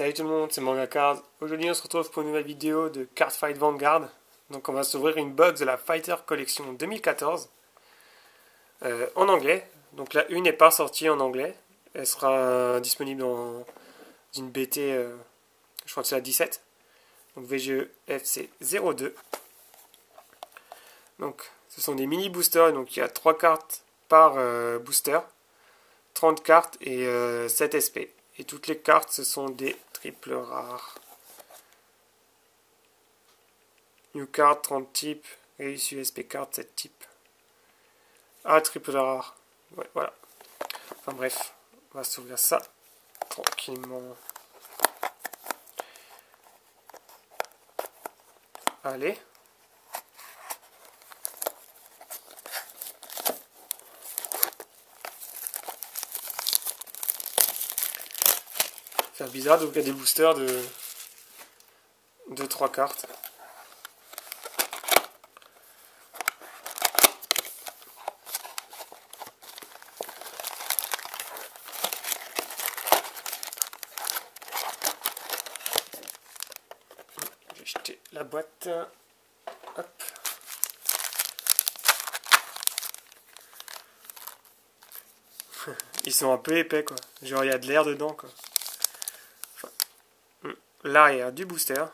Salut tout le monde, c'est MangaCard. Aujourd'hui on se retrouve pour une nouvelle vidéo de Card Fight Vanguard. Donc on va s'ouvrir une box de la Fighter Collection 2014 en anglais. Donc la une n'est pas sortie en anglais. Elle sera disponible dans une BT, je crois que c'est la 17. Donc VGE FC02. Donc ce sont des mini boosters. Donc il y a 3 cartes par booster, 30 cartes et 7 SP. Et toutes les cartes, ce sont des triples rares. New card, 30 types. Réissue SP card, 7 types. Ah, triple rare. Ouais, voilà. Enfin bref, on va s'ouvrir ça tranquillement. Allez. C'est bizarre, donc il y a des boosters de 3 cartes. J'ai jeté la boîte. Hop. Ils sont un peu épais, quoi. Genre, il y a de l'air dedans, quoi. L'arrière du booster,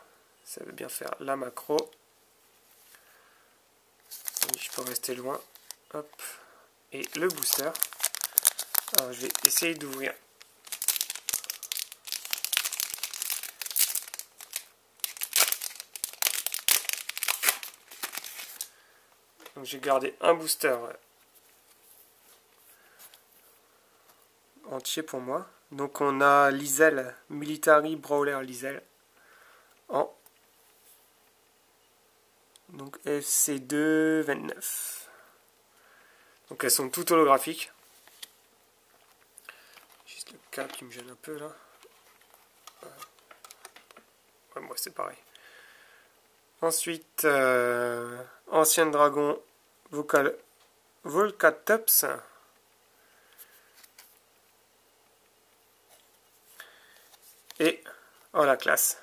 ça veut bien faire la macro. Je peux rester loin. Hop. Et le booster. Alors je vais essayer d'ouvrir. Donc j'ai gardé un booster entier pour moi. Donc on a Lisel, Military Brawler Lisel en donc FC229. Donc elles sont toutes holographiques. Juste le câble qui me gêne un peu là. Ouais, moi c'est pareil. Ensuite Ancien Dragon Vocal Volcatops. Et, oh la classe,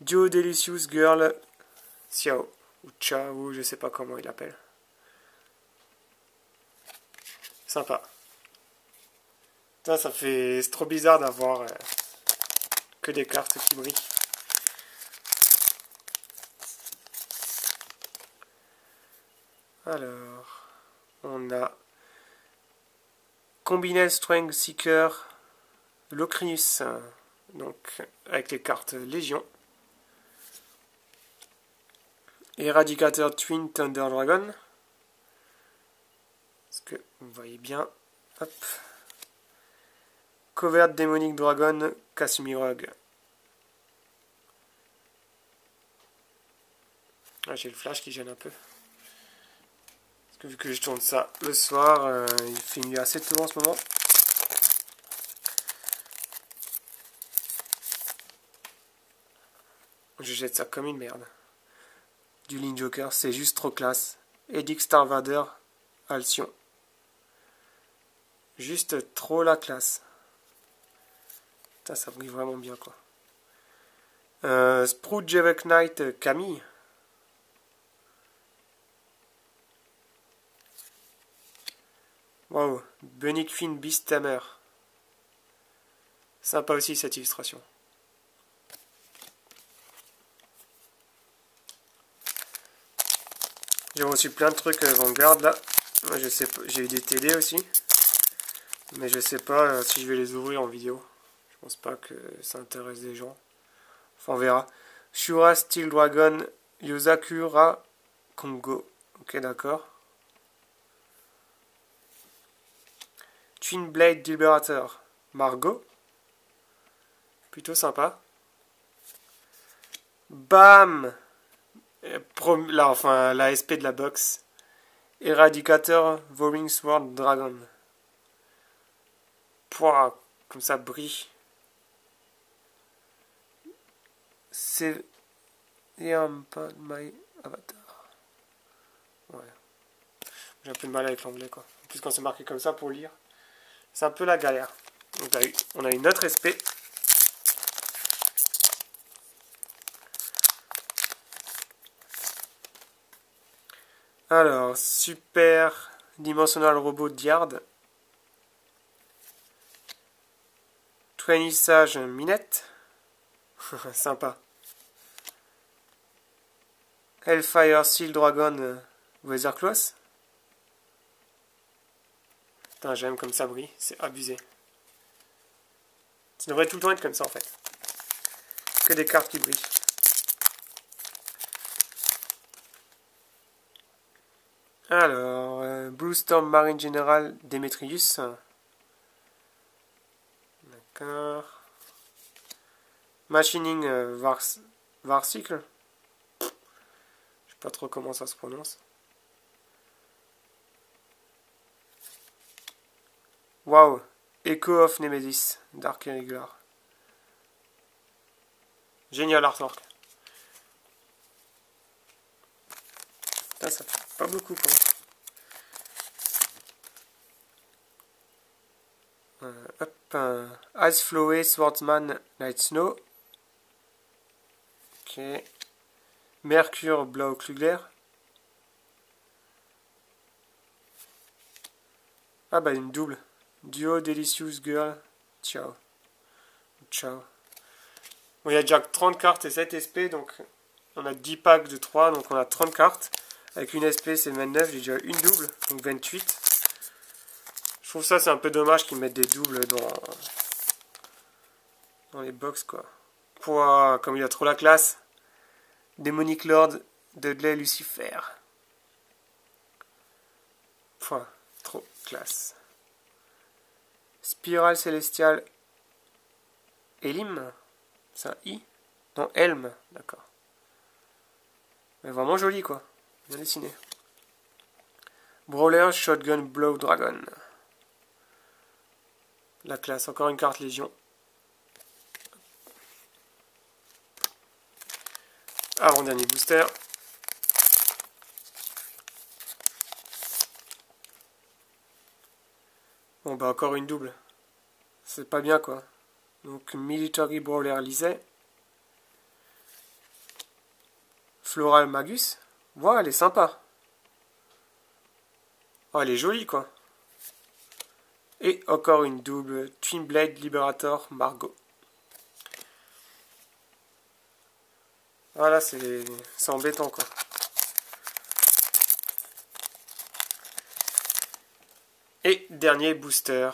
Duo Delicious Girl Xiao, ou Chao, je sais pas comment il l'appelle. Sympa. Putain, ça fait, c'est trop bizarre d'avoir que des cartes qui brillent. Alors, on a Combined Strength Seeker Locrinus, donc avec les cartes Légion. Eradicator Twin Thunder Dragon. Est-ce que vous voyez bien? Hop. Coverte Démonique Dragon Casumi Rogue. Ah, j'ai le flash qui gêne un peu. Parce que vu que je tourne ça le soir, il fait une nuit assez tôt en ce moment. Je jette ça comme une merde. Du Link Joker, c'est juste trop classe. Eddy Starvader Alcyon. Juste trop la classe. Putain, ça brille vraiment bien, quoi. Sprout Jevak Knight Camille. Wow. Bunny Kfin Beast Hammer. Sympa aussi cette illustration. J'ai reçu plein de trucs Vanguard là. Je sais pas, j'ai eu des TD aussi. Mais je sais pas si je vais les ouvrir en vidéo. Je pense pas que ça intéresse des gens. Enfin, on verra. Shura Steel Dragon Yozakura Kongo. Ok, d'accord. Twin Blade Liberator Margot. Plutôt sympa. Bam! Là, enfin, la SP de la box. Eradicateur Voring Sword Dragon. Pouah, comme ça brille. C'est un peu my avatar. Ouais. J'ai un peu de mal avec l'anglais, quoi. En plus, quand c'est marqué comme ça pour lire, c'est un peu la galère. Donc, on a une autre SP. Alors, Super Dimensional Robot Diard. Trainissage Minette. Sympa. Hellfire Seal Dragon Weather Claws. Putain, j'aime comme ça brille, c'est abusé. Ça devrait tout le temps être comme ça en fait. Que des cartes qui brillent. Alors, Blue Storm Marine General Demetrius. D'accord. Machining Varsicle. Je sais pas trop comment ça se prononce. Waouh. Echo of Nemesis Dark and Regular. Génial artwork. Putain, ça fait pas beaucoup quoi. Ice Flowé Swordsman Light Snow. Ok. Mercure Blau Klugler. Ah bah une double. Duo Delicious Girl. Ciao. Ciao. Bon, il y a déjà 30 cartes et 7 SP, donc on a 10 packs de 3, donc on a 30 cartes. Avec une SP c'est 29, j'ai déjà une double, donc 28. Je trouve ça c'est un peu dommage qu'ils mettent des doubles dans les box quoi. Pouah, comme il y a trop la classe. Démonique Lord Dudley Lucifer. Pouah, trop classe. Spirale Célestial Elim. C'est un I? Non, Elm, d'accord. Mais vraiment joli quoi. Bien dessiné. Brawler Shotgun Blow Dragon. La classe, encore une carte Légion. Avant-dernier booster. Bon bah encore une double. C'est pas bien quoi. Donc Military Brawler Lisel. Floral Magus. Wow, elle est sympa. Oh, elle est jolie quoi. Et encore une double Twin Blade Liberator Margot. Voilà, c'est embêtant quoi. Et dernier booster.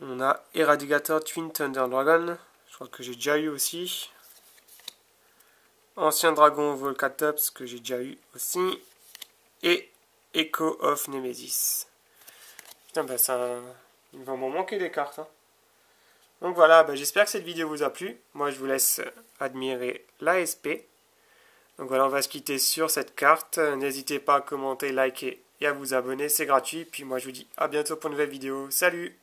On a Eradicator Twin Thunder Dragon. Je crois que j'ai déjà eu aussi. Ancien Dragon Volcatops que j'ai déjà eu aussi. Et Echo of Nemesis. Putain, bah ça... il va m'en manquer des cartes. Hein. Donc voilà, bah j'espère que cette vidéo vous a plu. Moi, je vous laisse admirer l'ASP. Donc voilà, on va se quitter sur cette carte. N'hésitez pas à commenter, liker et à vous abonner. C'est gratuit. Puis moi, je vous dis à bientôt pour une nouvelle vidéo. Salut!